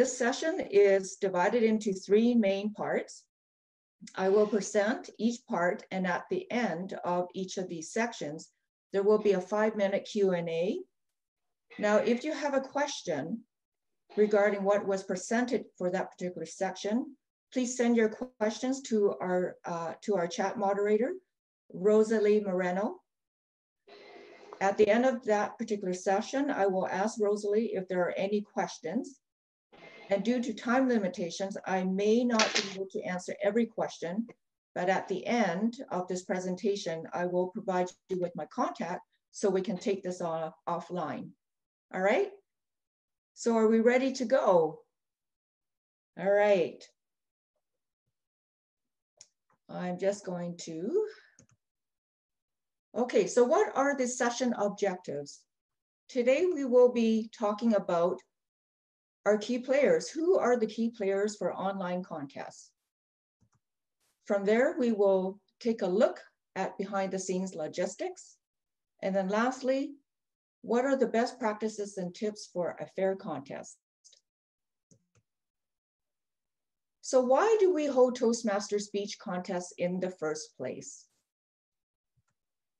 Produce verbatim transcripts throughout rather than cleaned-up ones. This session is divided into three main parts. I will present each part, and at the end of each of these sections, there will be a five-minute Q and A. Now, if you have a question regarding what was presented for that particular section, please send your questions to our, uh, to our chat moderator, Rosalie Moreno. At the end of that particular session, I will ask Rosalie if there are any questions. And due to time limitations, I may not be able to answer every question, but at the end of this presentation, I will provide you with my contact so we can take this off offline. All right? So are we ready to go? All right. I'm just going to. Okay, so what are the session objectives? Today we will be talking about our key players. Who are the key players for online contests? From there, we will take a look at behind the scenes logistics. And then lastly, what are the best practices and tips for a fair contest? So why do we hold Toastmasters speech contests in the first place?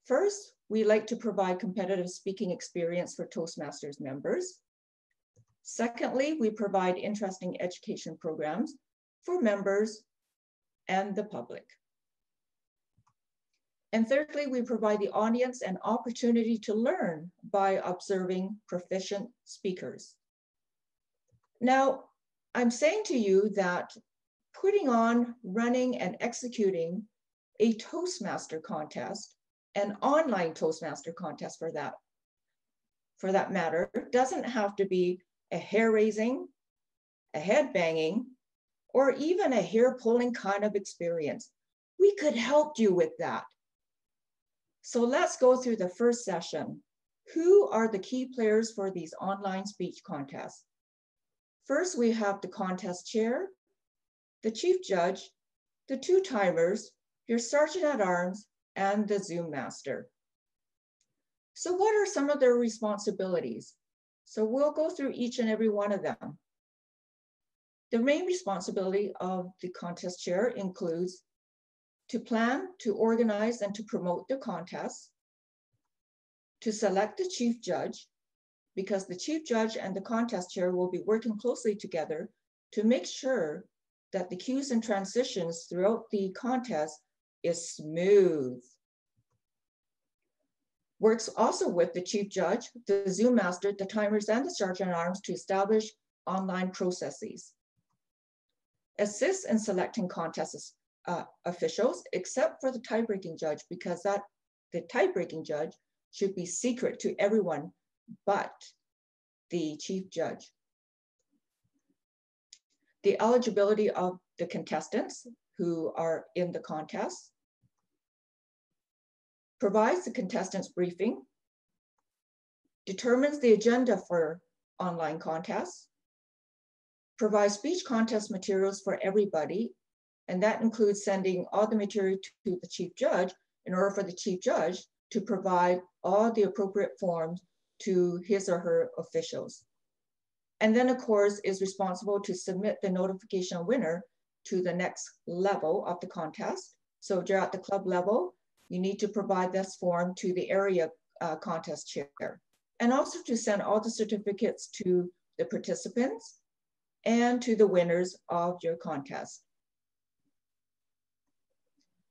First, we like to provide competitive speaking experience for Toastmasters members. Secondly, we provide interesting education programs for members and the public. And thirdly, we provide the audience an opportunity to learn by observing proficient speakers. Now, I'm saying to you that putting on, running, and executing a Toastmaster contest, an online Toastmaster contest for that, for that matter, doesn't have to be a hair raising, a head banging, or even a hair pulling kind of experience. We could help you with that. So let's go through the first session. Who are the key players for these online speech contests? First, we have the contest chair, the chief judge, the two timers, your sergeant at arms, and the Zoom master. So what are some of their responsibilities? So we'll go through each and every one of them. The main responsibility of the contest chair includes to plan, to organize, and to promote the contest, to select the chief judge, because the chief judge and the contest chair will be working closely together to make sure that the cues and transitions throughout the contest is smooth. Works also with the chief judge, the Zoom master, the timers, and the sergeant at arms to establish online processes. Assists in selecting contest uh, officials, except for the tie-breaking judge, because that the tie-breaking judge should be secret to everyone but the chief judge. The eligibility of the contestants who are in the contest, provides the contestants briefing, determines the agenda for online contests, provides speech contest materials for everybody, and that includes sending all the material to the chief judge in order for the chief judge to provide all the appropriate forms to his or her officials. And then, of course, is responsible to submit the notification winner to the next level of the contest. So if you're at the club level, you need to provide this form to the area uh, contest chair, and also to send all the certificates to the participants and to the winners of your contest.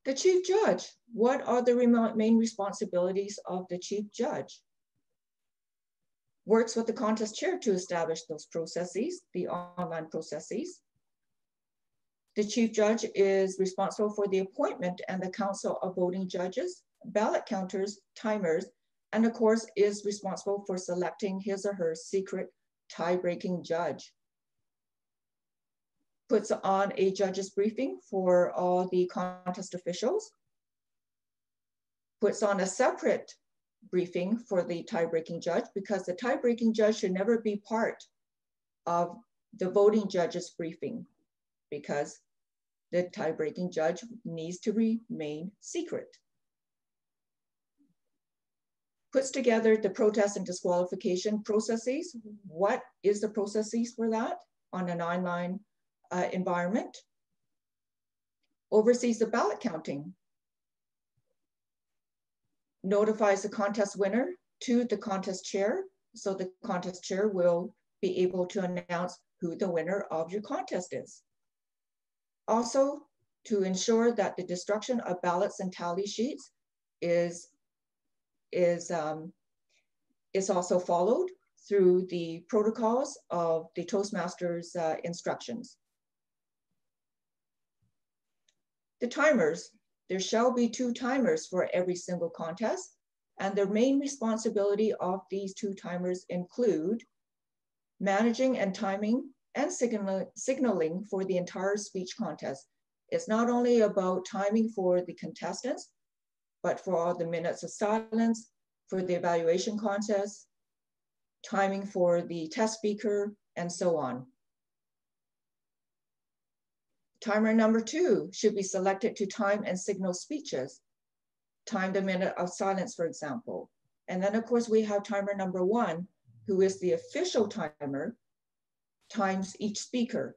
The chief judge, what are the main responsibilities of the chief judge? Works with the contest chair to establish those processes, the online processes. The chief judge is responsible for the appointment and the council of voting judges, ballot counters, timers, and of course is responsible for selecting his or her secret tie-breaking judge. Puts on a judge's briefing for all the contest officials. Puts on a separate briefing for the tie-breaking judge, because the tie-breaking judge should never be part of the voting judge's briefing, because the tie-breaking judge needs to remain secret. Puts together the protest and disqualification processes. What is the processes for that? on an online uh, environment, oversees the ballot counting, notifies the contest winner to the contest chair. So the contest chair will be able to announce who the winner of your contest is. Also, to ensure that the destruction of ballots and tally sheets is, is, um, is also followed through the protocols of the Toastmasters uh, instructions. The timers, there shall be two timers for every single contest, and the main responsibility of these two timers include managing and timing and signal, signaling for the entire speech contest. It's not only about timing for the contestants, but for all the minutes of silence, for the evaluation contest, timing for the test speaker, and so on. Timer number two should be selected to time and signal speeches. Time the minute of silence, for example. And then of course we have timer number one, who is the official timer, times each speaker.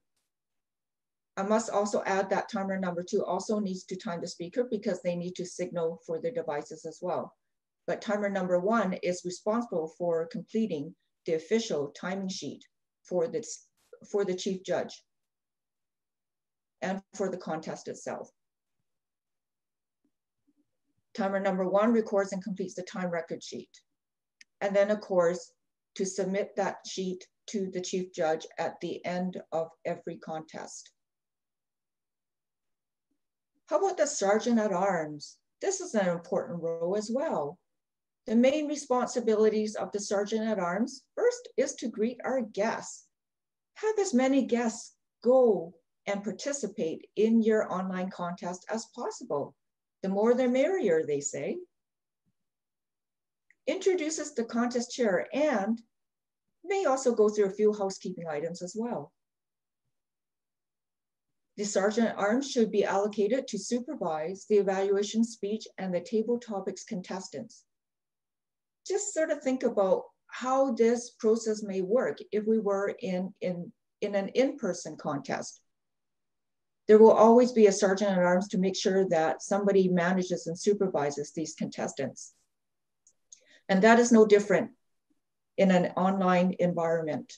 I must also add that timer number two also needs to time the speaker because they need to signal for their devices as well. But timer number one is responsible for completing the official timing sheet for the, for the chief judge and for the contest itself. Timer number one records and completes the time record sheet. And then of course, to submit that sheet to the chief judge at the end of every contest. How about the sergeant at arms? This is an important role as well. The main responsibilities of the sergeant at arms first is to greet our guests. Have as many guests go and participate in your online contest as possible. The more the merrier, they say. Introduces the contest chair and may also go through a few housekeeping items as well. The sergeant at arms should be allocated to supervise the evaluation speech and the table topics contestants. Just sort of think about how this process may work if we were in, in, in an in-person contest. There will always be a sergeant at arms to make sure that somebody manages and supervises these contestants. And that is no different in an online environment.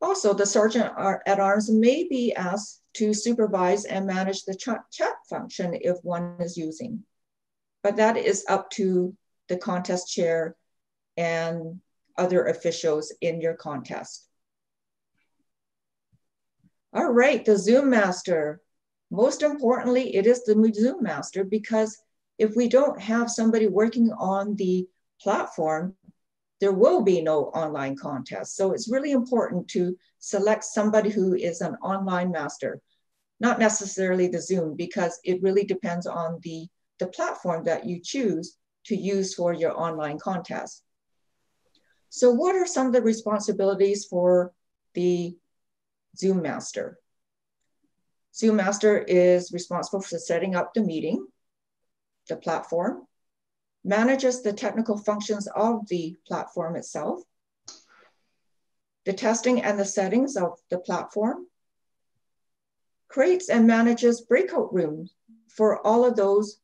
Also, the sergeant at arms may be asked to supervise and manage the chat function if one is using, but that is up to the contest chair and other officials in your contest. All right, the Zoom master. Most importantly, it is the Zoom master, because if we don't have somebody working on the platform, there will be no online contest. So it's really important to select somebody who is an online master, not necessarily the Zoom, because it really depends on the, the platform that you choose to use for your online contest. So what are some of the responsibilities for the Zoom master? Zoom master is responsible for setting up the meeting, the platform, manages the technical functions of the platform itself, the testing and the settings of the platform, creates and manages breakout rooms for all of those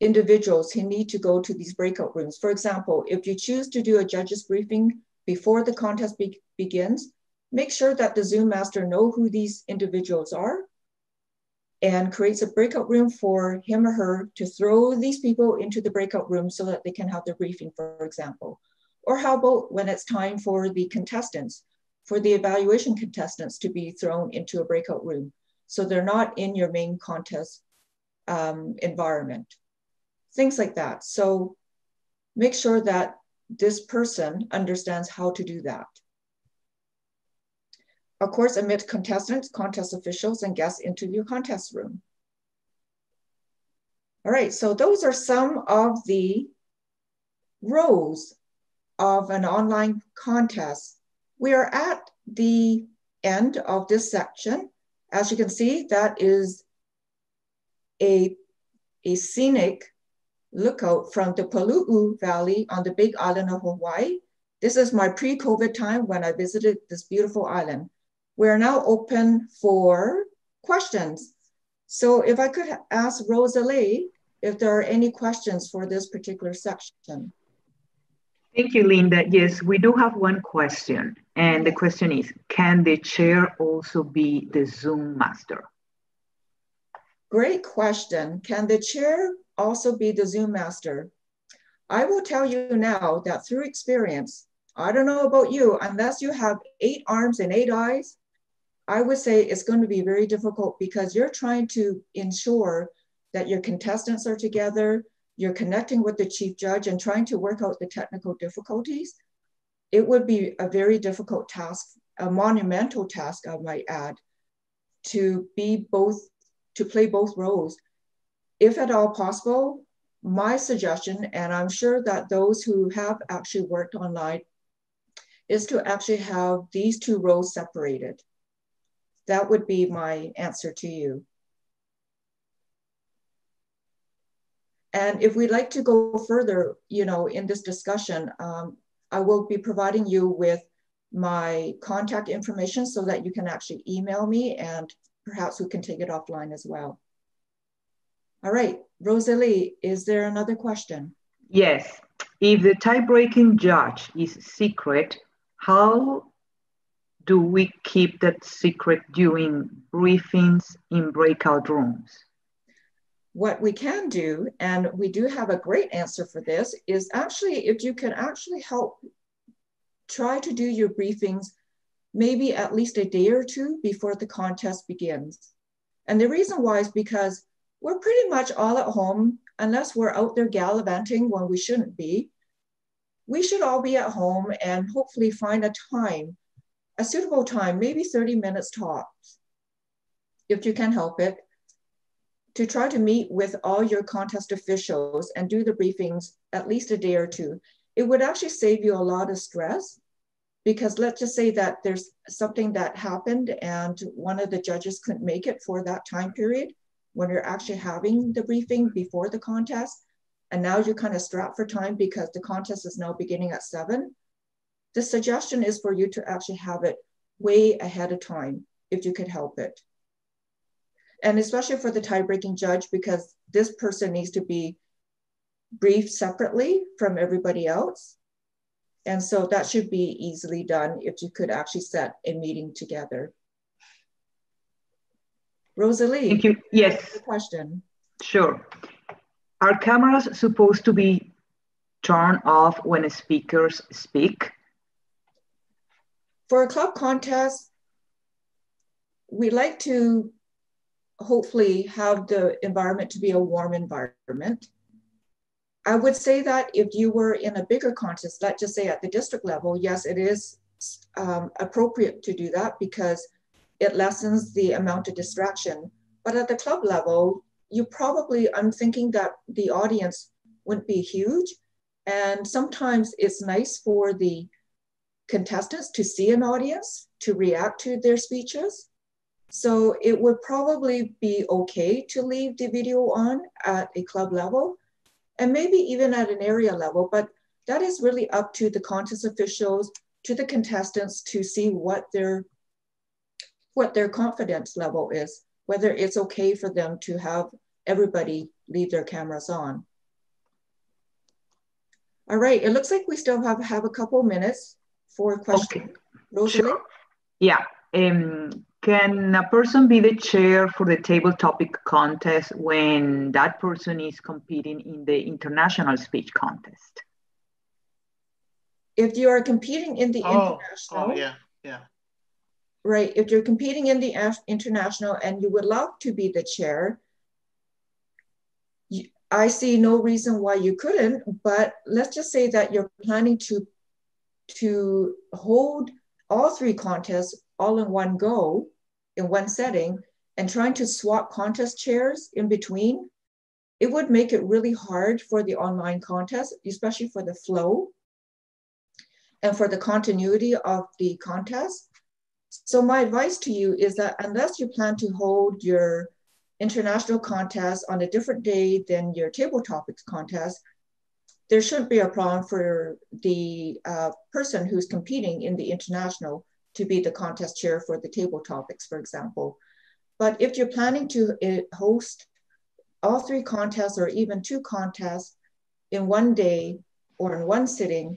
individuals who need to go to these breakout rooms. For example, if you choose to do a judge's briefing before the contest be begins, make sure that the Zoom master knows who these individuals are and creates a breakout room for him or her to throw these people into the breakout room so that they can have their briefing, for example. Or how about when it's time for the contestants, for the evaluation contestants to be thrown into a breakout room, so they're not in your main contest um, environment, things like that. So make sure that this person understands how to do that. Of course, admit contestants, contest officials, and guests into your contest room. All right, so those are some of the roles of an online contest. We are at the end of this section. As you can see, that is a, a scenic lookout from the Palu'u Valley on the Big Island of Hawaii This is my pre-COVID time when I visited this beautiful island. We're now open for questions. So if I could ask Rosalie if there are any questions for this particular section. Thank you, Linda. Yes, we do have one question. And the question is, can the chair also be the Zoom master? Great question. Can the chair also be the Zoom master? I will tell you now that through experience, I don't know about you, unless you have eight arms and eight eyes, I would say it's going to be very difficult because you're trying to ensure that your contestants are together, you're connecting with the chief judge and trying to work out the technical difficulties. It would be a very difficult task, a monumental task, I might add, to be both, to play both roles. If at all possible, my suggestion, and I'm sure that those who have actually worked online, is to actually have these two roles separated. That would be my answer to you. And if we'd like to go further, you know, in this discussion, um, I will be providing you with my contact information so that you can actually email me and perhaps we can take it offline as well. All right, Rosalie, is there another question? Yes, if the tie-breaking judge is secret, how do we keep that secret during briefings in breakout rooms? What we can do, and we do have a great answer for this, is actually if you can actually help try to do your briefings maybe at least a day or two before the contest begins. And the reason why is because we're pretty much all at home, unless we're out there gallivanting when we shouldn't be. We should all be at home and hopefully find a time, a suitable time, maybe thirty minutes tops, if you can help it, to try to meet with all your contest officials and do the briefings at least a day or two. It would actually save you a lot of stress because let's just say that there's something that happened and one of the judges couldn't make it for that time period when you're actually having the briefing before the contest. And now you're kind of strapped for time because the contest is now beginning at seven. The suggestion is for you to actually have it way ahead of time if you could help it. And especially for the tie-breaking judge, because this person needs to be briefed separately from everybody else. And so that should be easily done if you could actually set a meeting together. Rosalie, thank you. Yes. Question. Sure. Are cameras supposed to be turned off when speakers speak? For a club contest, we like to hopefully have the environment to be a warm environment. I would say that if you were in a bigger contest, let's just say at the district level, yes, it is um, appropriate to do that because it lessens the amount of distraction. But at the club level, you probably, I'm thinking that the audience wouldn't be huge. And sometimes it's nice for the contestants to see an audience, to react to their speeches. So it would probably be okay to leave the video on at a club level and maybe even at an area level, but that is really up to the contest officials, to the contestants to see what their, what their confidence level is, whether it's okay for them to have everybody leave their cameras on. All right, it looks like we still have, have a couple minutes for questions. Okay. Rosalie? Sure. Yeah. Um, Can a person be the chair for the table topic contest when that person is competing in the international speech contest? If you are competing in the oh, international, oh, yeah, yeah, right. If you're competing in the international and you would love to be the chair, I see no reason why you couldn't. But let's just say that you're planning to to hold all three contests all in one go, in one setting, and trying to swap contest chairs in between, it would make it really hard for the online contest, especially for the flow and for the continuity of the contest. So my advice to you is that unless you plan to hold your international contest on a different day than your table topics contest, there shouldn't be a problem for the uh, person who's competing in the international to be the contest chair for the table topics, for example. But if you're planning to host all three contests or even two contests in one day or in one sitting,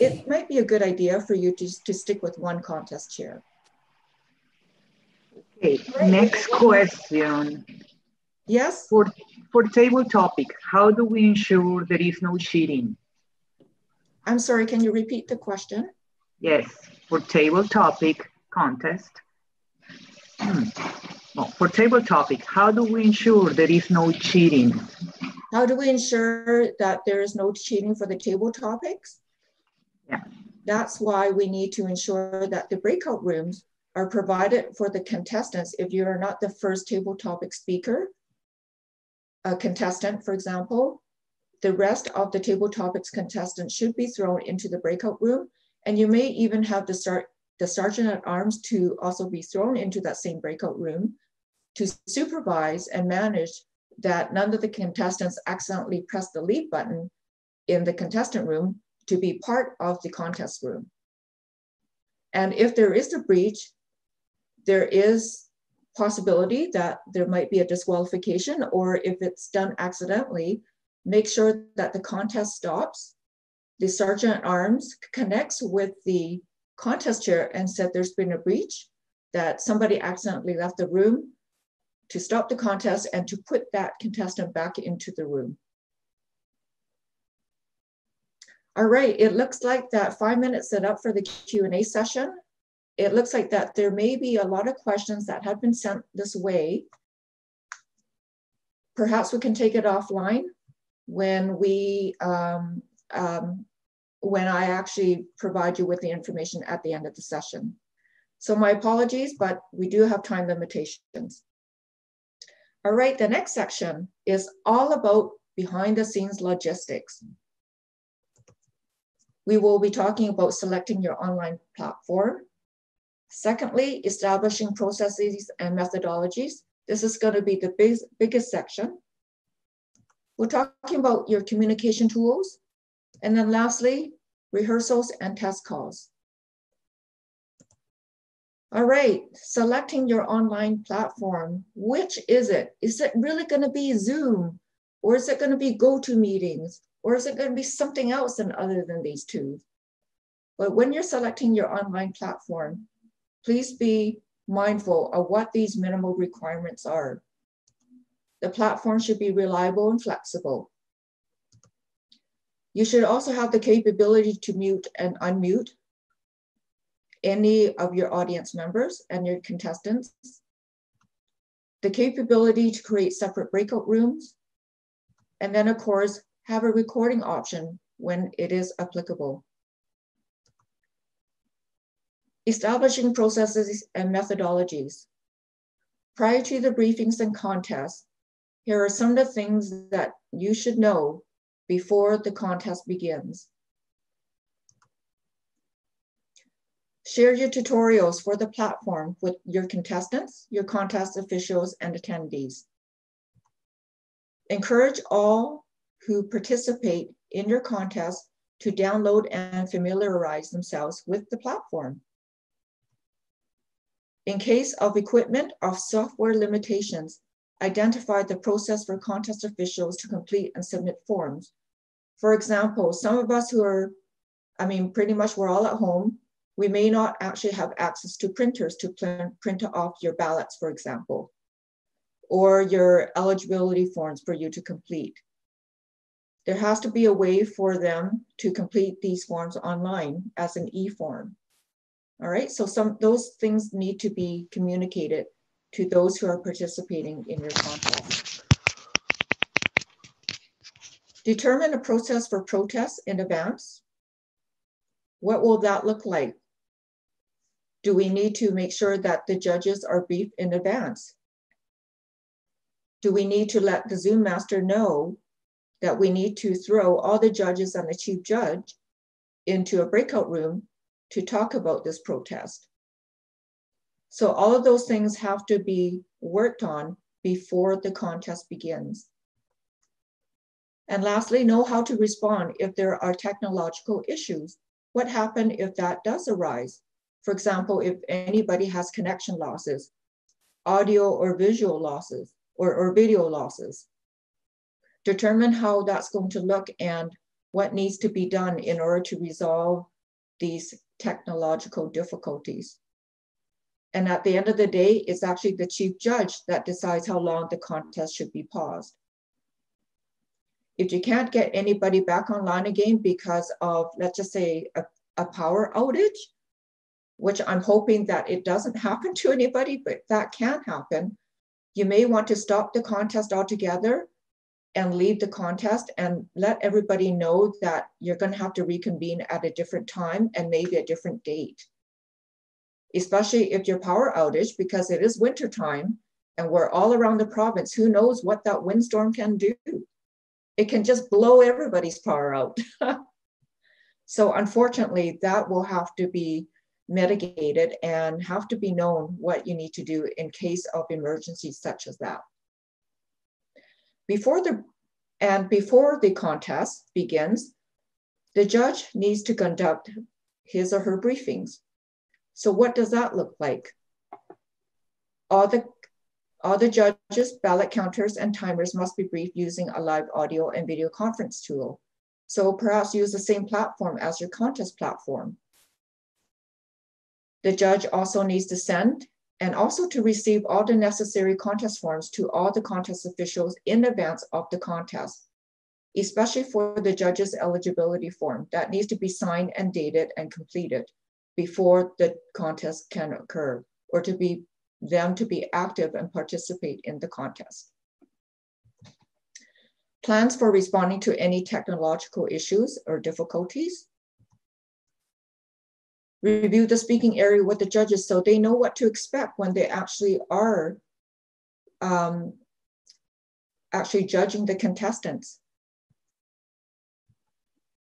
it might be a good idea for you to, to stick with one contest chair. Okay, right. Next question. Yes? For, for table topic, how do we ensure there is no cheating? I'm sorry, can you repeat the question? Yes, for table topic contest. Oh, for table topic, how do we ensure there is no cheating? How do we ensure that there is no cheating for the table topics? Yeah. That's why we need to ensure that the breakout rooms are provided for the contestants. If you are not the first table topic speaker, a contestant, for example, the rest of the table topics contestants should be thrown into the breakout room, and you may even have the start the sergeant at arms to also be thrown into that same breakout room to supervise and manage that none of the contestants accidentally press the leave button in the contestant room to be part of the contest room. And if there is a breach, there is possibility that there might be a disqualification, or if it's done accidentally, make sure that the contest stops. The sergeant at arms connects with the contest chair and said there's been a breach, that somebody accidentally left the room, to stop the contest and to put that contestant back into the room. All right, it looks like that five minutes set up for the Q and A session. It looks like that there may be a lot of questions that have been sent this way. Perhaps we can take it offline when we um, um, when I actually provide you with the information at the end of the session. So my apologies, but we do have time limitations. All right, the next section is all about behind the scenes logistics. We will be talking about selecting your online platform. Secondly, establishing processes and methodologies. This is going to be the big, biggest section. We're talking about your communication tools. And then lastly, rehearsals and test calls. All right, selecting your online platform. Which is it? Is it really going to be Zoom? Or is it going to be GoToMeetings? Or is it going to be something else and other than these two? But when you're selecting your online platform, please be mindful of what these minimal requirements are. The platform should be reliable and flexible. You should also have the capability to mute and unmute any of your audience members and your contestants. The capability to create separate breakout rooms. And then of course, have a recording option when it is applicable. Establishing processes and methodologies. Prior to the briefings and contests, here are some of the things that you should know before the contest begins. Share your tutorials for the platform with your contestants, your contest officials, and attendees. Encourage all who participate in your contest to download and familiarize themselves with the platform. In case of equipment or software limitations, identify the process for contest officials to complete and submit forms. For example, some of us who are, I mean, pretty much we're all at home, we may not actually have access to printers to print off your ballots, for example, or your eligibility forms for you to complete. There has to be a way for them to complete these forms online as an e-form. All right, so some those things need to be communicated to those who are participating in your contest. Determine a process for protests in advance. What will that look like? Do we need to make sure that the judges are briefed in advance? Do we need to let the Zoom master know that we need to throw all the judges and the chief judge into a breakout room to talk about this protest? So all of those things have to be worked on before the contest begins. And lastly, know how to respond if there are technological issues. What happens if that does arise? For example, if anybody has connection losses, audio or visual losses, or, or video losses. Determine how that's going to look and what needs to be done in order to resolve these technological difficulties. And at the end of the day, it's actually the chief judge that decides how long the contest should be paused. If you can't get anybody back online again because of, let's just say, a, a power outage, which I'm hoping that it doesn't happen to anybody, but that can happen, you may want to stop the contest altogether and leave the contest and let everybody know that you're going to have to reconvene at a different time and maybe a different date. Especially if your power outage, because it is winter time and we're all around the province, who knows what that windstorm can do? It can just blow everybody's power out. So unfortunately, that will have to be mitigated and have to be known what you need to do in case of emergencies such as that. Before the, and before the contest begins, the judge needs to conduct his or her briefings. So what does that look like? All the, all the judges, ballot counters, and timers must be briefed using a live audio and video conference tool. So perhaps use the same platform as your contest platform. The judge also needs to send and also to receive all the necessary contest forms to all the contest officials in advance of the contest, especially for the judge's eligibility form that needs to be signed and dated and completed before the contest can occur or to be them to be active and participate in the contest. Plans for responding to any technological issues or difficulties. Review the speaking area with the judges so they know what to expect when they actually are um, actually judging the contestants.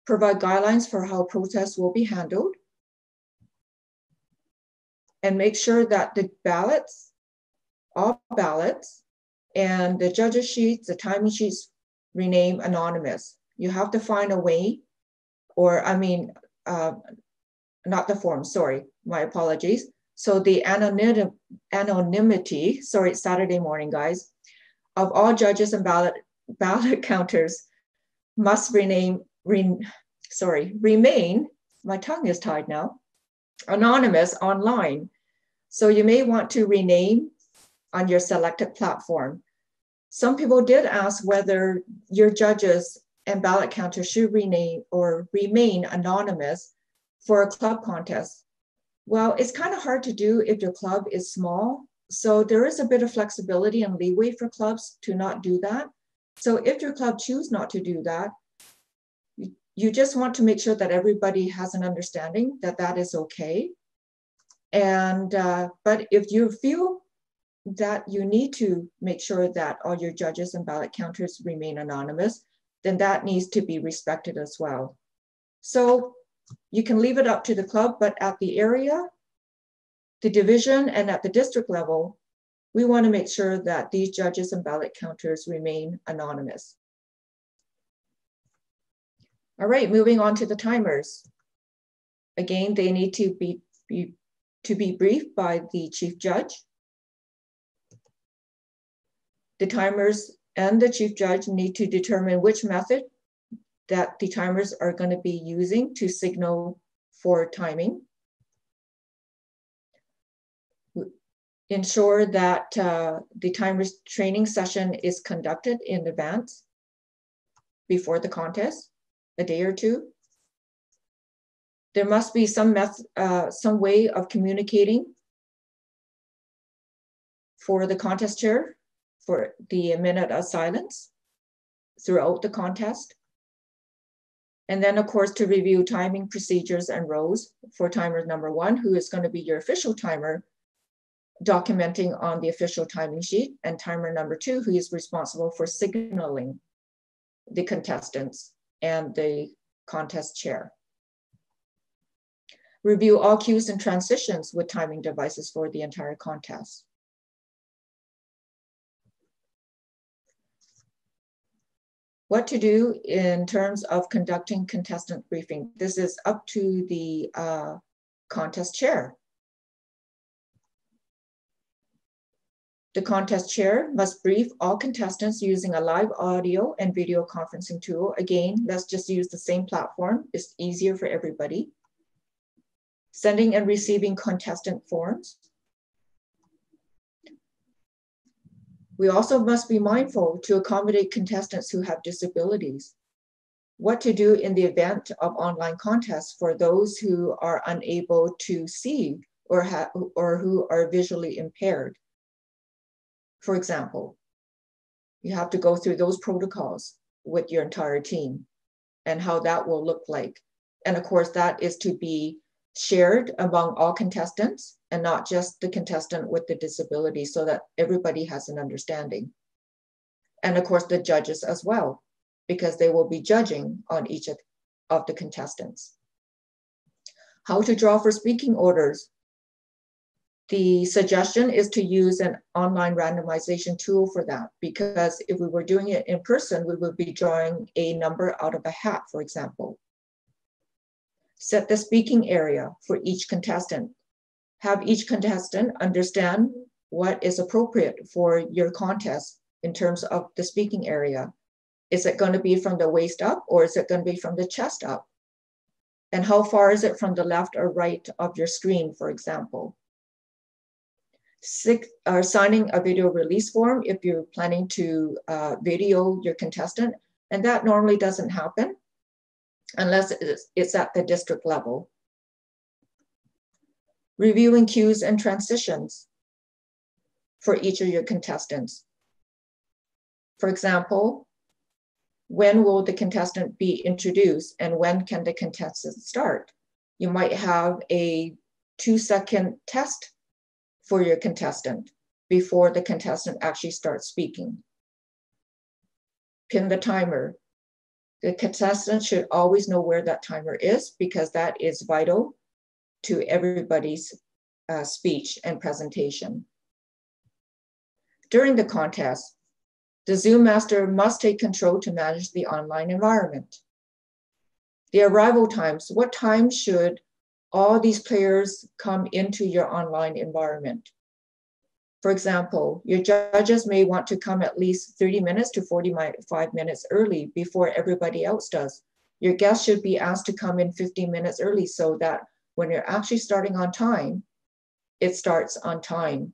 Provide guidelines for how protests will be handled. And make sure that the ballots, all ballots, and the judges' sheets, the timing sheets remain anonymous. You have to find a way, or I mean, uh, not the form, sorry, my apologies. So the anonym, anonymity, sorry, it's Saturday morning, guys, of all judges and ballot ballot counters must rename, re, sorry, remain, my tongue is tied now, anonymous online. So you may want to rename on your selected platform. Some people did ask whether your judges and ballot counters should rename or remain anonymous for a club contest. Well, it's kind of hard to do if your club is small. So there is a bit of flexibility and leeway for clubs to not do that. So if your club chooses not to do that, you just want to make sure that everybody has an understanding that that is okay. And, uh, but if you feel that you need to make sure that all your judges and ballot counters remain anonymous, then that needs to be respected as well. So you can leave it up to the club, but at the area, the division, and at the district level, we want to make sure that these judges and ballot counters remain anonymous. All right, moving on to the timers. Again, they need to be, be, to be briefed by the chief judge. The timers and the chief judge need to determine which method that the timers are going to be using to signal for timing. Ensure that uh, the timers training session is conducted in advance before the contest, a day or two. There must be some, method, uh, some way of communicating for the contest chair for the minute of silence throughout the contest. And then of course, to review timing procedures and rows for timer number one, who is going to be your official timer, documenting on the official timing sheet, and timer number two, who is responsible for signaling the contestants and the contest chair. Review all cues and transitions with timing devices for the entire contest. What to do in terms of conducting contestant briefing. This is up to the uh, contest chair. The contest chair must brief all contestants using a live audio and video conferencing tool. Again, let's just use the same platform. It's easier for everybody. Sending and receiving contestant forms. We also must be mindful to accommodate contestants who have disabilities. What to do in the event of online contests for those who are unable to see or, ha or who are visually impaired. For example, you have to go through those protocols with your entire team and how that will look like. And of course, that is to be shared among all contestants and not just the contestant with the disability, so that everybody has an understanding. And of course, the judges as well, because they will be judging on each of the contestants. How to draw for speaking orders. The suggestion is to use an online randomization tool for that, because if we were doing it in person, we would be drawing a number out of a hat, for example. Set the speaking area for each contestant. Have each contestant understand what is appropriate for your contest in terms of the speaking area. Is it going to be from the waist up, or is it going to be from the chest up? And how far is it from the left or right of your screen, for example? Six, uh, signing a video release form if you're planning to uh, video your contestant. And that normally doesn't happen unless it's, it's at the district level. Reviewing cues and transitions for each of your contestants. For example, when will the contestant be introduced and when can the contestant start? You might have a two second test for your contestant before the contestant actually starts speaking. Pin the timer. The contestant should always know where that timer is, because that is vital to everybody's uh, speech and presentation. During the contest, the Zoom master must take control to manage the online environment. The arrival times, what time should all these players come into your online environment? For example, your judges may want to come at least thirty minutes to forty-five minutes early before everybody else does. Your guests should be asked to come in fifteen minutes early, so that when you're actually starting on time, it starts on time.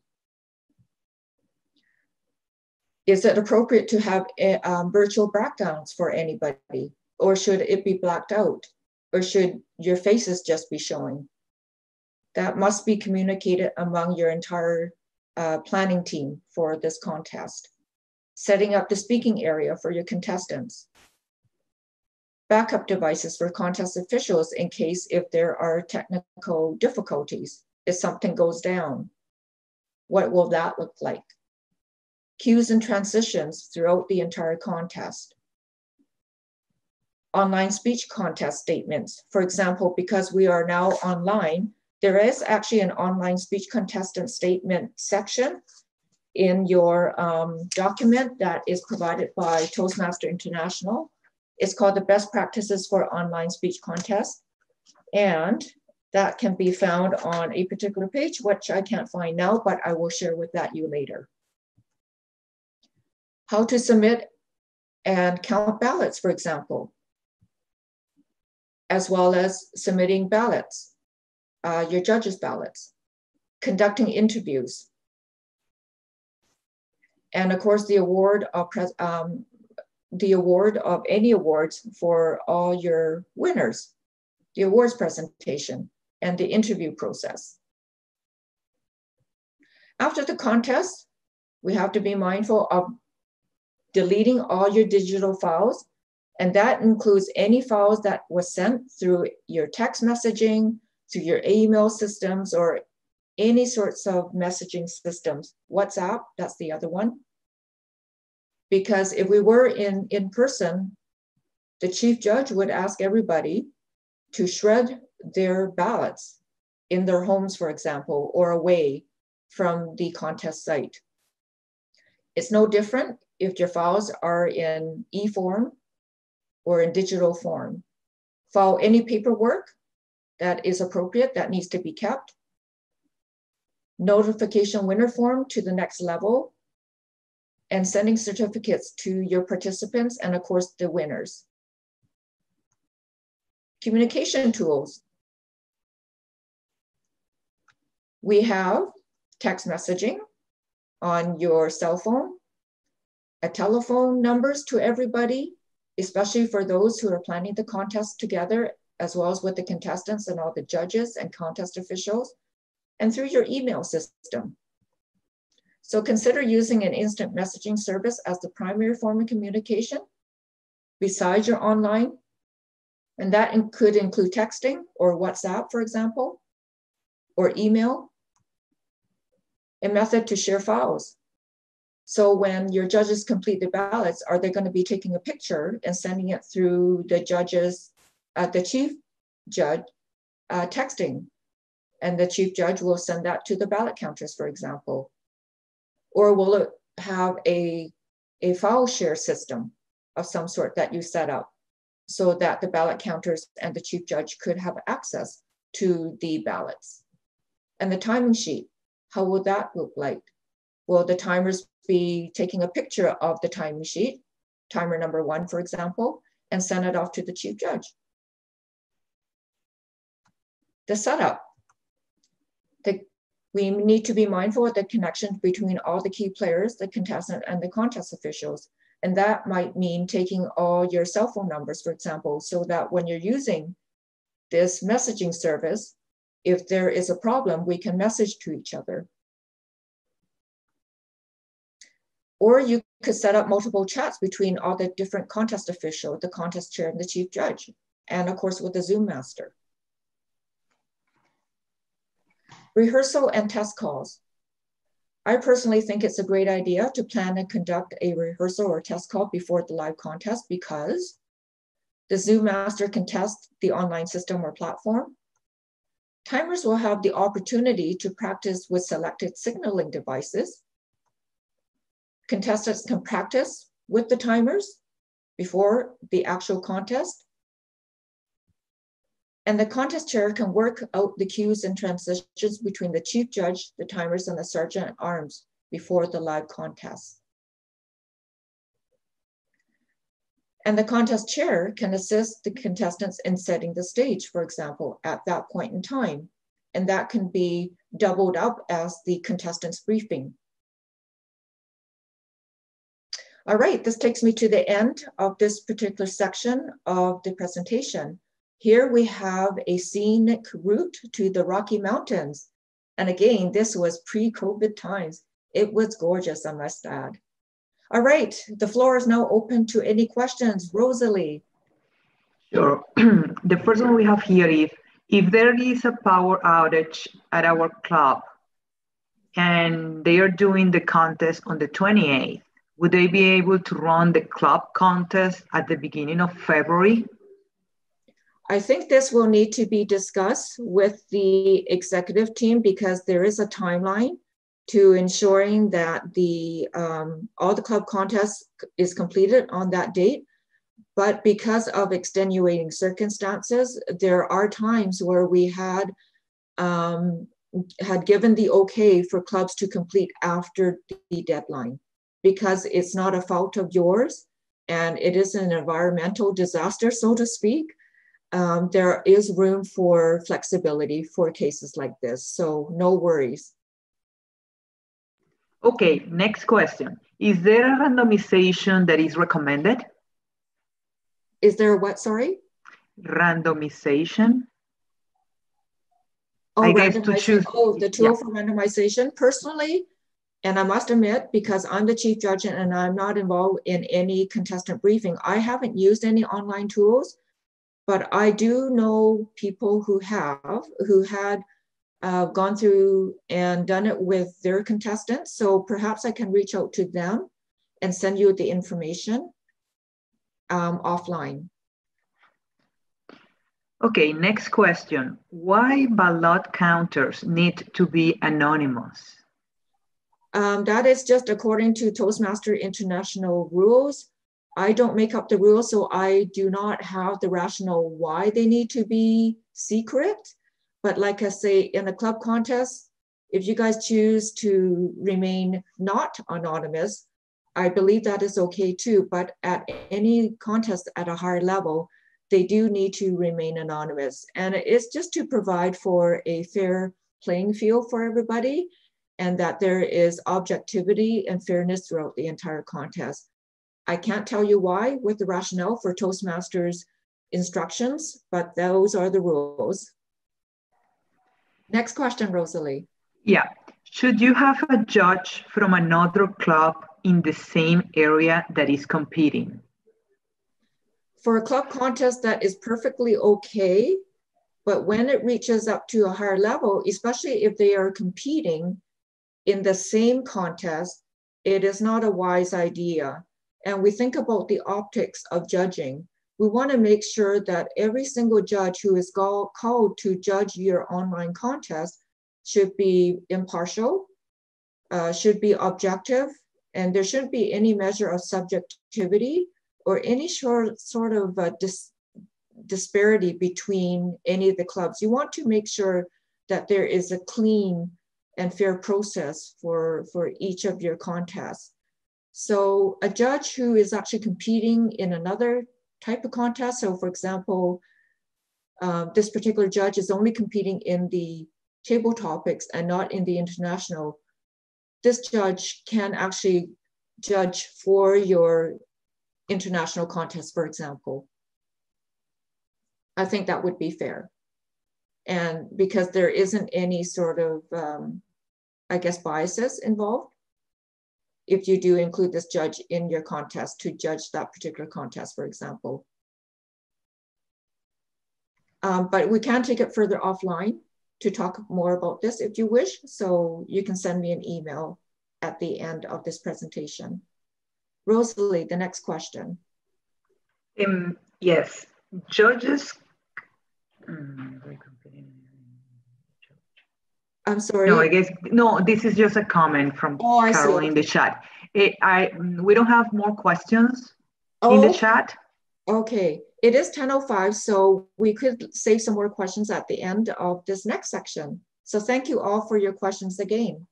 Is it appropriate to have a, um, virtual backgrounds for anybody? Or should it be blacked out? Or should your faces just be showing? That must be communicated among your entire uh, planning team for this contest. Setting up the speaking area for your contestants. Backup devices for contest officials in case if there are technical difficulties, if something goes down. What will that look like? Cues and transitions throughout the entire contest. Online speech contest statements. For example, because we are now online, there is actually an online speech contestant statement section in your um, document that is provided by Toastmasters International. It's called the Best Practices for Online Speech Contests. And that can be found on a particular page, which I can't find now, but I will share with that you later. How to submit and count ballots, for example, as well as submitting ballots, uh, your judges' ballots, conducting interviews, and of course the award of pres um, the award of any awards for all your winners, the awards presentation, and the interview process. After the contest, we have to be mindful of deleting all your digital files, and that includes any files that was sent through your text messaging, through your email systems, or any sorts of messaging systems. WhatsApp, that's the other one. Because if we were in, in person, the chief judge would ask everybody to shred their ballots in their homes, for example, or away from the contest site. It's no different if your files are in e-form or in digital form. File any paperwork that is appropriate that needs to be kept. Notification winner form to the next level, and sending certificates to your participants and of course the winners. Communication tools. We have text messaging on your cell phone, a telephone numbers to everybody, especially for those who are planning the contest together, as well as with the contestants and all the judges and contest officials, and through your email system. So consider using an instant messaging service as the primary form of communication besides your online, and that could include texting or WhatsApp, for example, or email. A method to share files. So when your judges complete the ballots, are they going to be taking a picture and sending it through the judges, uh, the chief judge uh, texting? And the chief judge will send that to the ballot counters, for example. Or will it have a, a file share system of some sort that you set up so that the ballot counters and the chief judge could have access to the ballots? And the timing sheet, how will that look like? Will the timers be taking a picture of the timing sheet, timer number one, for example, and send it off to the chief judge? The setup. The, we need to be mindful of the connection between all the key players, the contestant and the contest officials. And that might mean taking all your cell phone numbers, for example, so that when you're using this messaging service, if there is a problem, we can message to each other. Or you could set up multiple chats between all the different contest officials, the contest chair and the chief judge, and of course with the Zoom master. Rehearsal and test calls. I personally think it's a great idea to plan and conduct a rehearsal or test call before the live contest, because the Zoom master can test the online system or platform. Timers will have the opportunity to practice with selected signaling devices. Contestants can practice with the timers before the actual contest. And the contest chair can work out the cues and transitions between the chief judge, the timers, and the sergeant at arms before the live contest. And the contest chair can assist the contestants in setting the stage, for example, at that point in time. And that can be doubled up as the contestants' briefing. All right, this takes me to the end of this particular section of the presentation. Here we have a scenic route to the Rocky Mountains. And again, this was pre-COVID times. It was gorgeous, I must add. All right, the floor is now open to any questions. Rosalie. Sure. The first one we have here is, if there is a power outage at our club and they are doing the contest on the twenty-eighth, would they be able to run the club contest at the beginning of February? I think this will need to be discussed with the executive team, because there is a timeline to ensuring that the um, all the club contests is completed on that date. But because of extenuating circumstances, there are times where we had um, had given the okay for clubs to complete after the deadline, because it's not a fault of yours and it is an environmental disaster, so to speak. Um, there is room for flexibility for cases like this, so no worries. Okay, next question. Is there a randomization that is recommended? Is there a what, sorry? Randomization. Oh, I guess to choose. Oh, the tool yeah. for randomization. Personally, and I must admit, because I'm the chief judge and I'm not involved in any contestant briefing, I haven't used any online tools. But I do know people who have, who had uh, gone through and done it with their contestants. So perhaps I can reach out to them and send you the information um, offline. Okay, next question. Why ballot counters need to be anonymous? Um, that is just according to Toastmasters International rules. I don't make up the rules, so I do not have the rationale why they need to be secret. But like I say, in a club contest, if you guys choose to remain not anonymous, I believe that is okay too. But at any contest at a higher level, they do need to remain anonymous. And it's just to provide for a fair playing field for everybody, and that there is objectivity and fairness throughout the entire contest. I can't tell you why with the rationale for Toastmasters instructions, but those are the rules. Next question, Rosalie. Yeah. Should you have a judge from another club in the same area that is competing? For a club contest, that is perfectly okay. But when it reaches up to a higher level, especially if they are competing in the same contest, it is not a wise idea. And we think about the optics of judging. We want to make sure that every single judge who is called to judge your online contest should be impartial, uh, should be objective, and there shouldn't be any measure of subjectivity or any short, sort of uh, dis disparity between any of the clubs. You want to make sure that there is a clean and fair process for, for each of your contests. So a judge who is actually competing in another type of contest, so for example, uh, this particular judge is only competing in the table topics and not in the international, this judge can actually judge for your international contest, for example. I think that would be fair. And because there isn't any sort of, um, I guess, biases involved, if you do include this judge in your contest to judge that particular contest, for example. Um, but we can take it further offline to talk more about this if you wish. So you can send me an email at the end of this presentation. Rosalie, the next question. Um, yes, judges. Um, I'm sorry. No, I guess, no, this is just a comment from oh, Carol in the chat. It, I, we don't have more questions oh, in the chat. Okay, it is ten oh five, so we could save some more questions at the end of this next section. So thank you all for your questions again.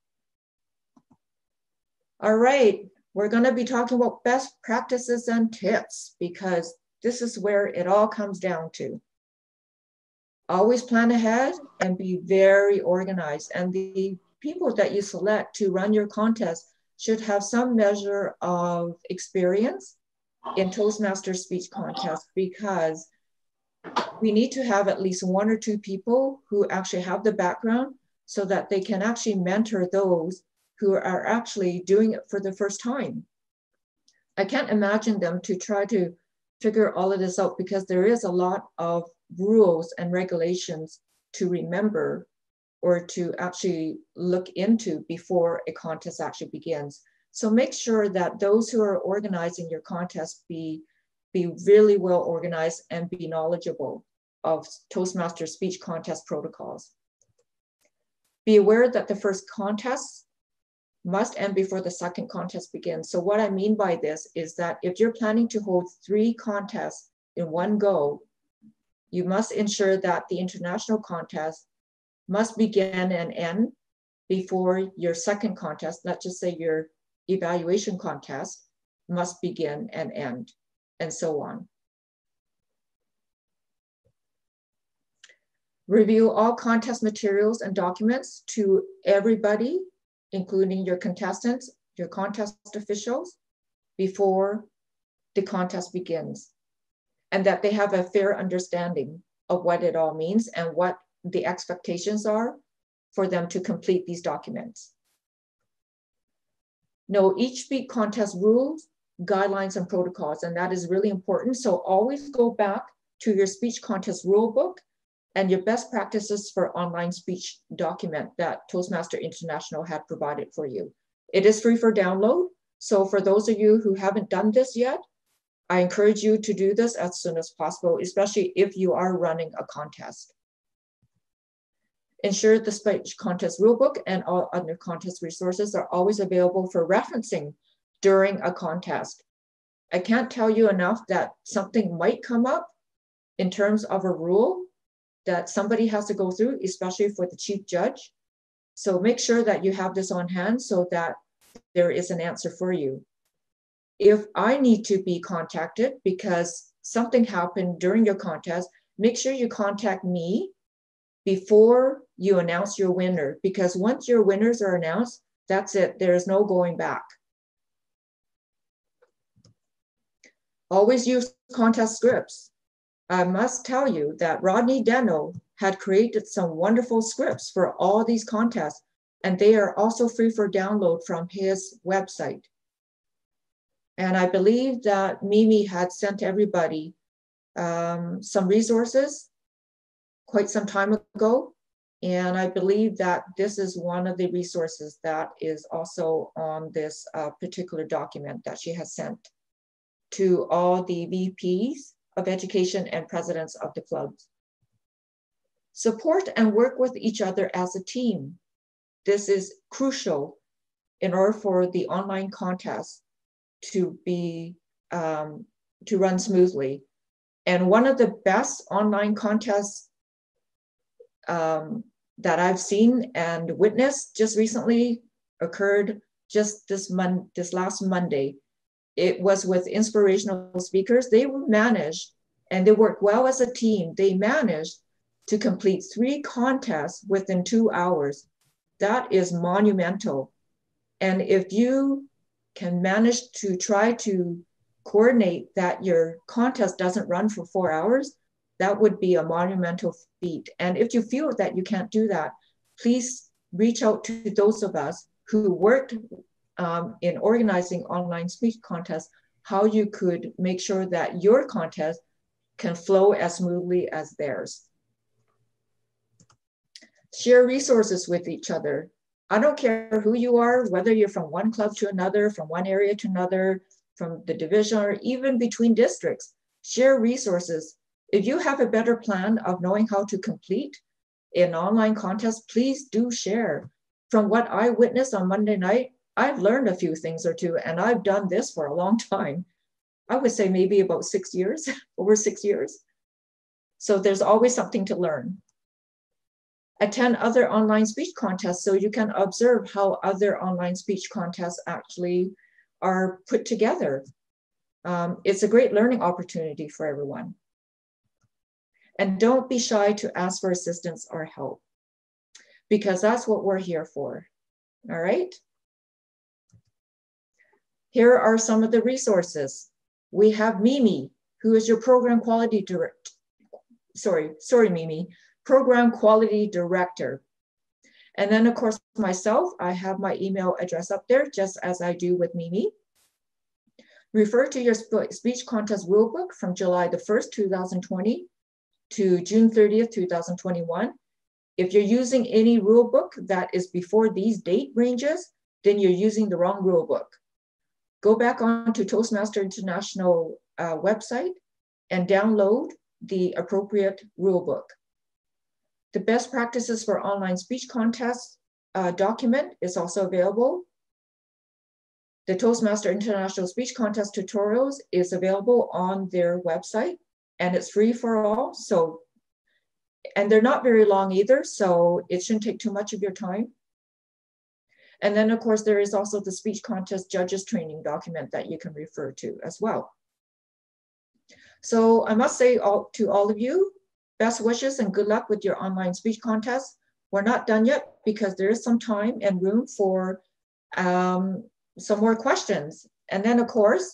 All right, we're gonna be talking about best practices and tips, because this is where it all comes down to. Always plan ahead and be very organized. And the people that you select to run your contest should have some measure of experience in Toastmasters speech contest, because we need to have at least one or two people who actually have the background so that they can actually mentor those who are actually doing it for the first time. I can't imagine them to try to figure all of this out, because there is a lot of rules and regulations to remember or to actually look into before a contest actually begins. So make sure that those who are organizing your contest be, be really well organized and be knowledgeable of Toastmasters speech contest protocols. Be aware that the first contest must end before the second contest begins. So what I mean by this is that if you're planning to hold three contests in one go, you must ensure that the international contest must begin and end before your second contest, let's just say your evaluation contest must begin and end, and so on. Review all contest materials and documents to everybody, including your contestants, your contest officials, before the contest begins, and that they have a fair understanding of what it all means and what the expectations are for them to complete these documents. Know each speech contest rules, guidelines, and protocols, and that is really important. So always go back to your speech contest rule book and your best practices for online speech document that Toastmasters International had provided for you. It is free for download. So for those of you who haven't done this yet, I encourage you to do this as soon as possible, especially if you are running a contest. Ensure the speech contest rulebook and all other contest resources are always available for referencing during a contest. I can't tell you enough that something might come up in terms of a rule that somebody has to go through, especially for the chief judge. So make sure that you have this on hand so that there is an answer for you. If I need to be contacted because something happened during your contest, make sure you contact me before you announce your winner, because once your winners are announced, that's it. There is no going back. Always use contest scripts. I must tell you that Rodney Denno had created some wonderful scripts for all these contests, and they are also free for download from his website. And I believe that Mimi had sent everybody um, some resources quite some time ago. And I believe that this is one of the resources that is also on this uh, particular document that she has sent to all the V Ps of education and presidents of the clubs. Support and work with each other as a team. This is crucial in order for the online contest to be, um, to run smoothly. And one of the best online contests um, that I've seen and witnessed just recently occurred just this mon- this last Monday. It was with inspirational speakers. They were managed and they worked well as a team. They managed to complete three contests within two hours. That is monumental. And if you can manage to try to coordinate that your contest doesn't run for four hours, that would be a monumental feat. And if you feel that you can't do that, please reach out to those of us who worked Um, in organizing online speech contests, how you could make sure that your contest can flow as smoothly as theirs. Share resources with each other. I don't care who you are, whether you're from one club to another, from one area to another, from the division, or even between districts. Share resources. If you have a better plan of knowing how to complete an online contest, please do share. From what I witnessed on Monday night, I've learned a few things or two, and I've done this for a long time. I would say maybe about six years, over six years. So there's always something to learn. Attend other online speech contests so you can observe how other online speech contests actually are put together. Um, it's a great learning opportunity for everyone. And don't be shy to ask for assistance or help, because that's what we're here for, all right? Here are some of the resources. We have Mimi, who is your program quality direct. Sorry, sorry, Mimi, program quality director. And then of course myself, I have my email address up there just as I do with Mimi. Refer to your speech contest rulebook from July the first, two thousand twenty to June thirtieth, two thousand twenty-one. If you're using any rulebook that is before these date ranges, then you're using the wrong rulebook. Go back on to Toastmasters International uh, website and download the appropriate rulebook. The best practices for online speech contests uh, document is also available. The Toastmasters International Speech Contest tutorials is available on their website, and it's free for all. So, and they're not very long either, so it shouldn't take too much of your time. And then of course, there is also the speech contest judges training document that you can refer to as well. So I must say all, to all of you, best wishes and good luck with your online speech contest. We're not done yet because there is some time and room for um, some more questions. And then of course,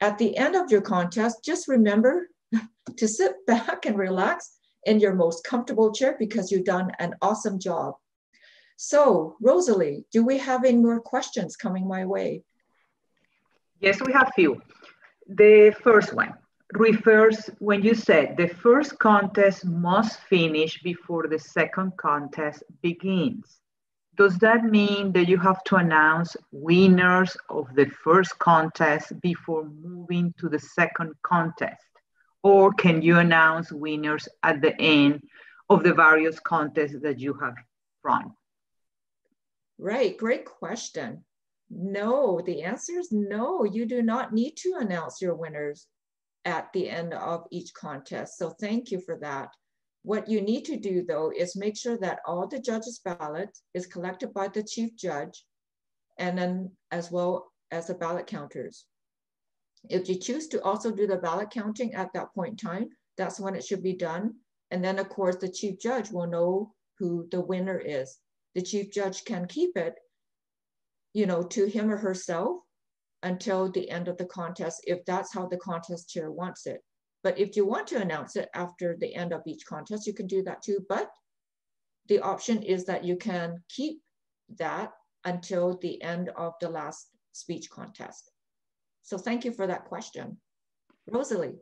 at the end of your contest, just remember to sit back and relax in your most comfortable chair because you've done an awesome job. So, Rosalie, do we have any more questions coming my way? Yes, we have a few. The first one refers when you said the first contest must finish before the second contest begins. Does that mean that you have to announce winners of the first contest before moving to the second contest? Or can you announce winners at the end of the various contests that you have run? Right, great question. no, the answer is no. You do not need to announce your winners at the end of each contest. So thank you for that. What you need to do though is make sure that all the judges' ballots is collected by the chief judge and then as well as the ballot counters. If you choose to also do the ballot counting at that point in time, that's when it should be done. And then of course the chief judge will know who the winner is. The chief judge can keep it, you know, to him or herself until the end of the contest, if that's how the contest chair wants it. But if you want to announce it after the end of each contest, you can do that too. But the option is that you can keep that until the end of the last speech contest. So thank you for that question. Rosalie.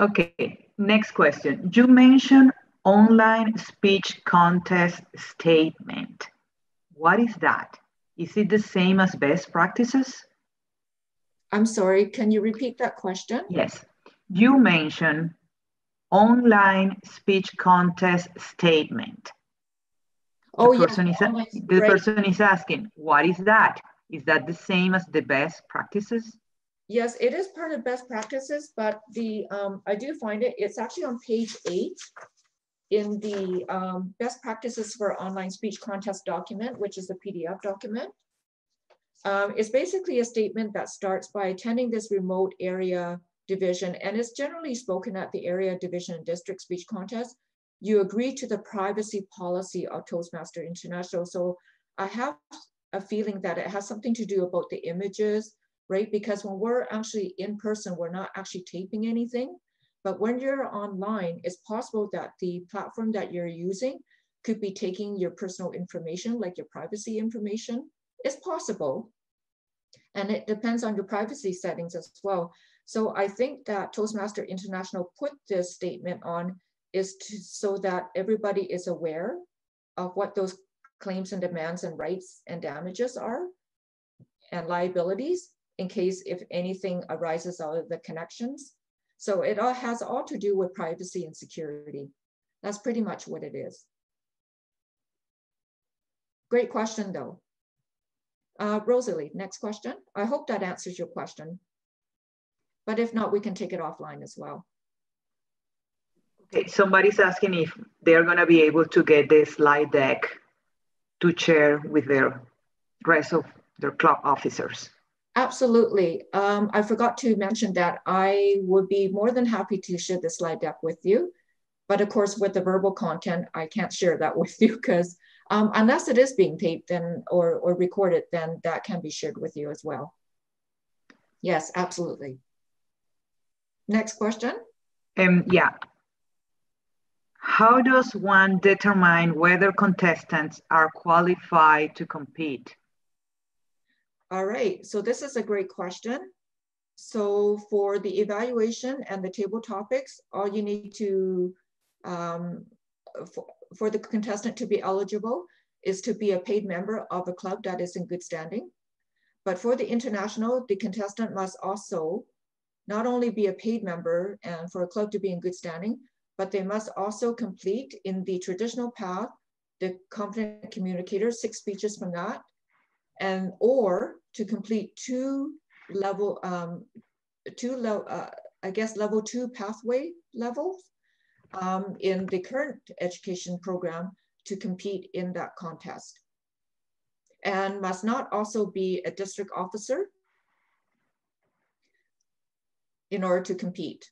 Okay, next question. You mentioned online speech contest statement. What is that? Is it the same as best practices? I'm sorry, can you repeat that question? Yes. You mentioned online speech contest statement. Oh, the person, yeah. is, the right. person is asking, what is that? Is that the same as the best practices? Yes, it is part of best practices, but the um, I do find it, it's actually on page eight in the um, best practices for online speech contest document, which is the P D F document. Um, it's basically a statement that starts by attending this remote area division, and it's generally spoken at the area division and district speech contest. You agree to the privacy policy of Toastmasters International. So I have a feeling that it has something to do about the images, right? Because when we're actually in person, we're not actually taping anything. But when you're online, it's possible that the platform that you're using could be taking your personal information, like your privacy information. It's possible. And it depends on your privacy settings as well. So I think that Toastmasters International put this statement on is to, so that everybody is aware of what those claims and demands and rights and damages are and liabilities in case if anything arises out of the connections. So it all has all to do with privacy and security. That's pretty much what it is. Great question though. Uh, Rosalie, next question. I hope that answers your question. But if not, we can take it offline as well. Okay, somebody's asking if they're gonna be able to get the slide deck to share with their rest of their club officers. Absolutely, um, I forgot to mention that I would be more than happy to share the slide deck with you. But of course with the verbal content, I can't share that with you because um, unless it is being taped then, or, or recorded, then that can be shared with you as well. Yes, absolutely. Next question. Um, yeah. How does one determine whether contestants are qualified to compete? All right, so this is a great question. So for the evaluation and the table topics, all you need to, um, for, for the contestant to be eligible is to be a paid member of a club that is in good standing. But for the international, the contestant must also not only be a paid member and for a club to be in good standing, but they must also complete in the traditional path, the competent communicator, six speeches from that, and or to complete two level, um, two le uh, I guess level two pathway levels um, in the current education program to compete in that contest. And must not also be a district officer in order to compete.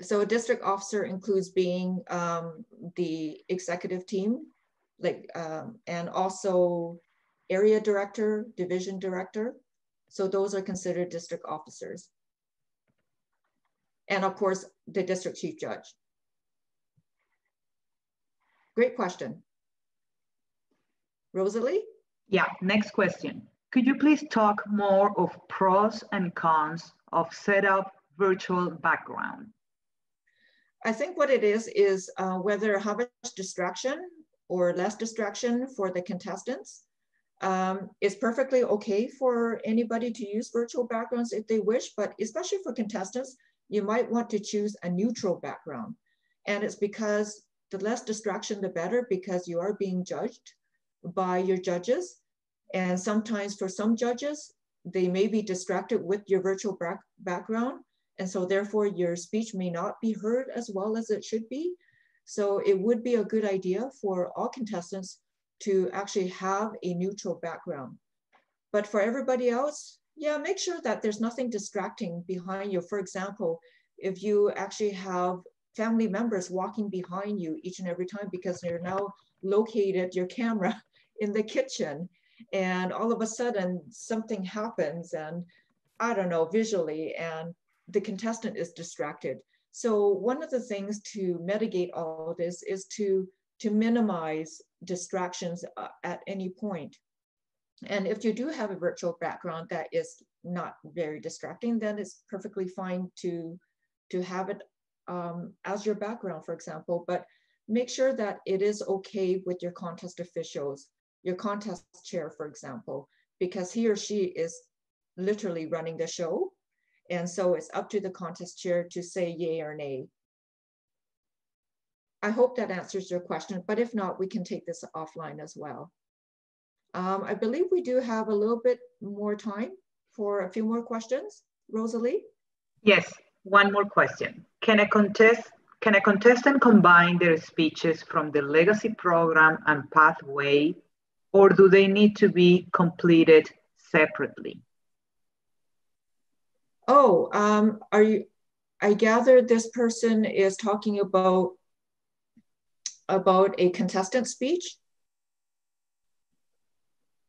So a district officer includes being um, the executive team, like, um, and also area director, division director. So those are considered district officers. And of course, the district chief judge. Great question. Rosalie? Yeah, next question. Could you please talk more of pros and cons of setup virtual background? I think what it is, is uh, whether how much distraction or less distraction for the contestants. Um, it's perfectly okay for anybody to use virtual backgrounds if they wish, but especially for contestants, you might want to choose a neutral background. And it's because the less distraction, the better, because you are being judged by your judges. And sometimes for some judges, they may be distracted with your virtual back background. And so therefore your speech may not be heard as well as it should be. So it would be a good idea for all contestants to actually have a neutral background. But for everybody else, yeah, make sure that there's nothing distracting behind you. For example, if you actually have family members walking behind you each and every time because you're now located your camera in the kitchen and all of a sudden something happens and I don't know, visually, and the contestant is distracted. So one of the things to mitigate all of this is to, to minimize distractions uh, at any point. And if you do have a virtual background that is not very distracting, then it's perfectly fine to, to have it um, as your background, for example, but make sure that it is okay with your contest officials, your contest chair, for example, because he or she is literally running the show. And so it's up to the contest chair to say yay or nay. I hope that answers your question, but if not, we can take this offline as well. Um, I believe we do have a little bit more time for a few more questions. Rosalie? Yes, one more question. Can a, contest, can a contestant combine their speeches from the legacy program and pathway, or do they need to be completed separately? Oh, um, are you, I gather this person is talking about, about a contestant speech.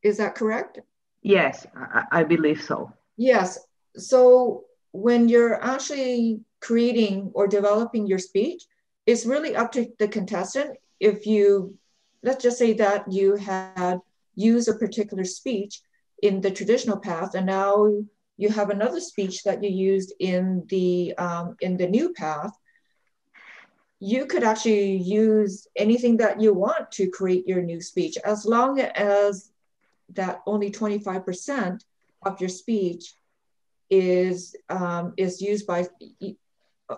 Is that correct? Yes, I believe so. Yes. So when you're actually creating or developing your speech, it's really up to the contestant. If you, let's just say that you had used a particular speech in the traditional path, and now you have another speech that you used in the, um, in the new path, you could actually use anything that you want to create your new speech, as long as that only twenty-five percent of your speech is, um, is used by,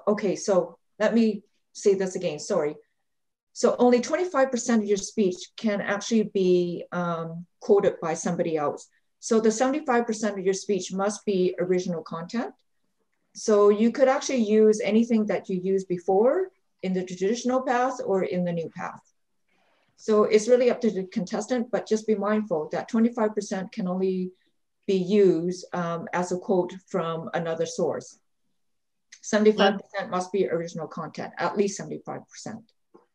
okay, so let me say this again, sorry. So only twenty-five percent of your speech can actually be um, quoted by somebody else. So the seventy-five percent of your speech must be original content. So you could actually use anything that you used before in the traditional path or in the new path. So it's really up to the contestant, but just be mindful that twenty-five percent can only be used um, as a quote from another source. seventy-five percent must be original content, at least seventy-five percent.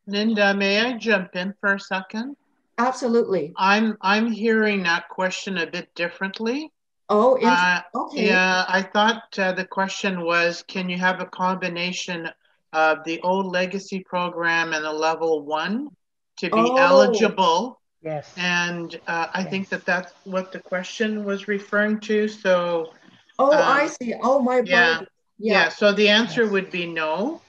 Linda, may I jump in for a second? Absolutely. I'm I'm hearing that question a bit differently. Oh, uh, okay. Yeah, I thought uh, the question was, can you have a combination of the old legacy program and the level one to be oh. eligible? Yes. And uh, I yes. think that that's what the question was referring to. So. Oh, um, I see. Oh, my God. Yeah. Yeah. yeah. So the answer yes. would be no.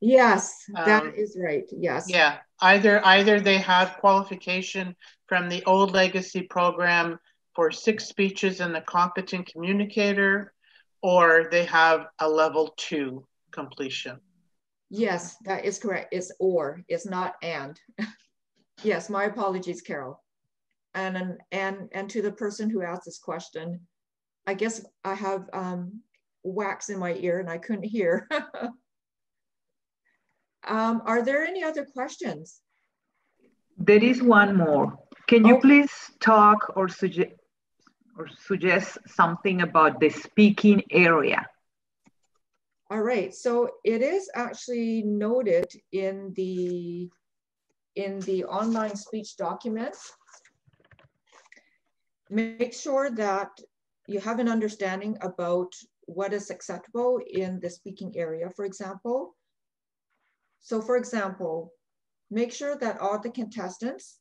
Yes, that um, is right. Yes. Yeah. Either either they have qualification from the old legacy program for six speeches and the competent communicator, or they have a level two completion. Yes, that is correct. It's or, it's not and. Yes, my apologies, Carol. And, and, and to the person who asked this question, I guess I have um, wax in my ear and I couldn't hear. Um, are there any other questions? There is one more. Can you oh. please talk or suggest or suggest something about the speaking area? All right. So it is actually noted in the in the online speech document. Make sure that you have an understanding about what is acceptable in the speaking area, for example. So for example, make sure that all the contestants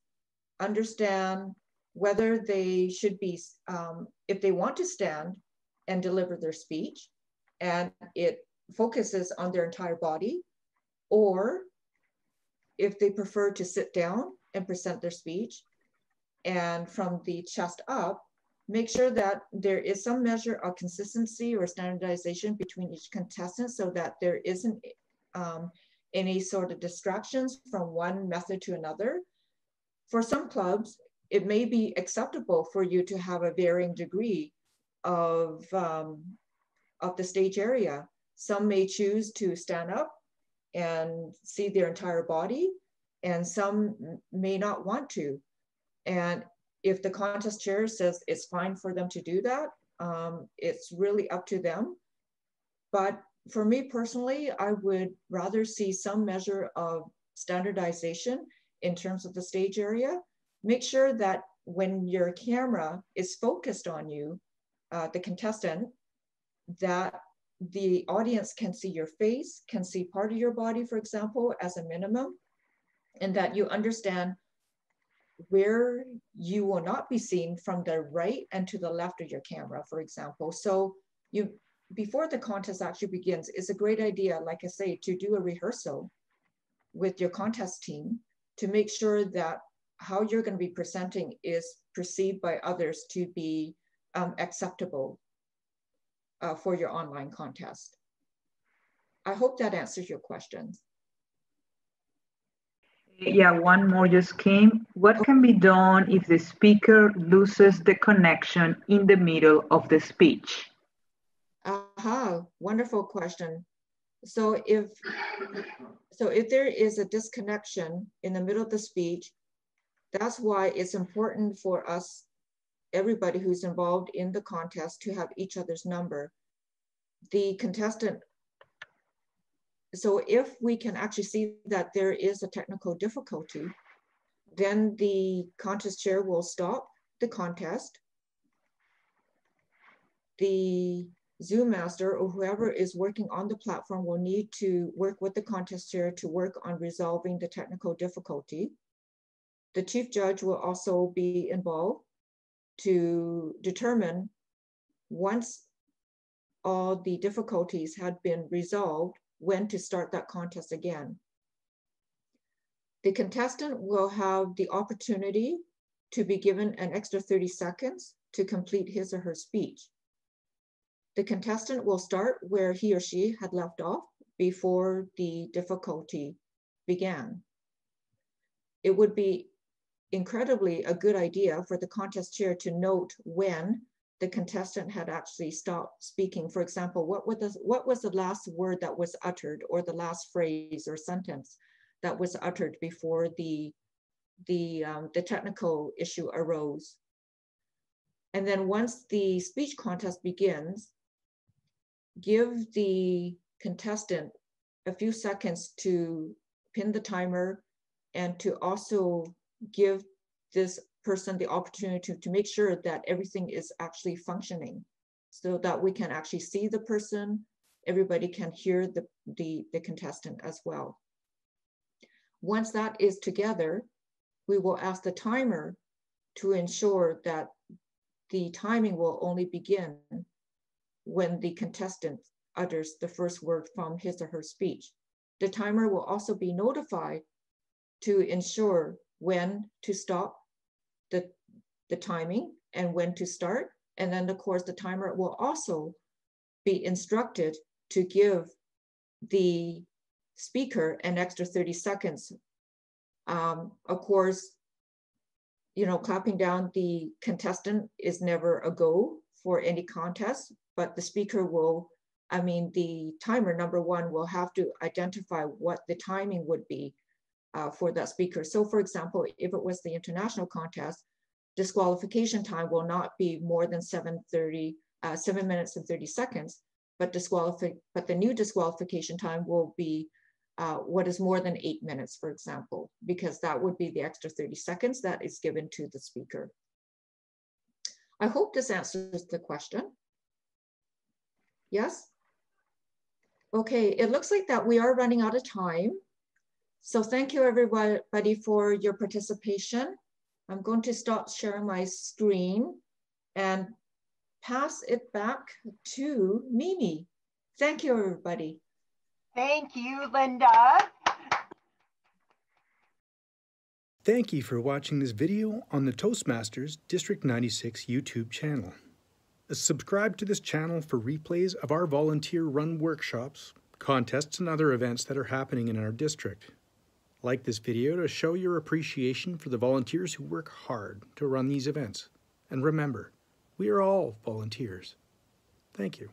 understand whether they should be, um, if they want to stand and deliver their speech, and it focuses on their entire body, or if they prefer to sit down and present their speech, and from the chest up, make sure that there is some measure of consistency or standardization between each contestant so that there isn't, um, any sort of distractions from one method to another. For some clubs, it may be acceptable for you to have a varying degree of, um, of the stage area. Some may choose to stand up and see their entire body, and some may not want to. And if the contest chair says it's fine for them to do that, um, it's really up to them. But for me personally, I would rather see some measure of standardization in terms of the stage area. Make sure that when your camera is focused on you, uh, the contestant, that the audience can see your face, can see part of your body, for example, as a minimum, and that you understand where you will not be seen from the right and to the left of your camera, for example. So you, before the contest actually begins, it's a great idea, like I say, to do a rehearsal with your contest team to make sure that how you're going to be presenting is perceived by others to be um, acceptable uh, for your online contest. I hope that answers your questions. Yeah, one more just came. What can be done if the speaker loses the connection in the middle of the speech? Aha, wonderful question. So if, so if there is a disconnection in the middle of the speech, that's why it's important for us, everybody who's involved in the contest, to have each other's number. The contestant, so if we can actually see that there is a technical difficulty, then the contest chair will stop the contest. The Zoom master or whoever is working on the platform will need to work with the contest chair to work on resolving the technical difficulty. The chief judge will also be involved to determine, once all the difficulties had been resolved, when to start that contest again. The contestant will have the opportunity to be given an extra thirty seconds to complete his or her speech. The contestant will start where he or she had left off before the difficulty began. It would be incredibly a good idea for the contest chair to note when the contestant had actually stopped speaking. For example, what was the, what was the last word that was uttered, or the last phrase or sentence that was uttered before the, the, um, the technical issue arose? And then once the speech contest begins, give the contestant a few seconds to pin the timer and to also give this person the opportunity to, to make sure that everything is actually functioning, so that we can actually see the person, everybody can hear the, the, the contestant as well. Once that is together, we will ask the timer to ensure that the timing will only begin when the contestant utters the first word from his or her speech. The timer will also be notified to ensure when to stop the, the timing and when to start. And then, of course, the timer will also be instructed to give the speaker an extra thirty seconds. Um, of course, you know, clapping down the contestant is never a go for any contest, but the speaker will, I mean, the timer, number one, will have to identify what the timing would be uh, for that speaker. So for example, if it was the international contest, disqualification time will not be more than seven thirty, uh, seven minutes and thirty seconds, but disqualify, but the new disqualification time will be Uh, what is more than eight minutes, for example, because that would be the extra thirty seconds that is given to the speaker. I hope this answers the question. Yes? Okay, it looks like that we are running out of time. So thank you everybody for your participation. I'm going to stop sharing my screen and pass it back to Mimi. Thank you everybody. Thank you, Linda. Thank you for watching this video on the Toastmasters District ninety-six YouTube channel. Subscribe to this channel for replays of our volunteer-run workshops, contests, and other events that are happening in our district. like this video to show your appreciation for the volunteers who work hard to run these events. And remember, we are all volunteers. Thank you.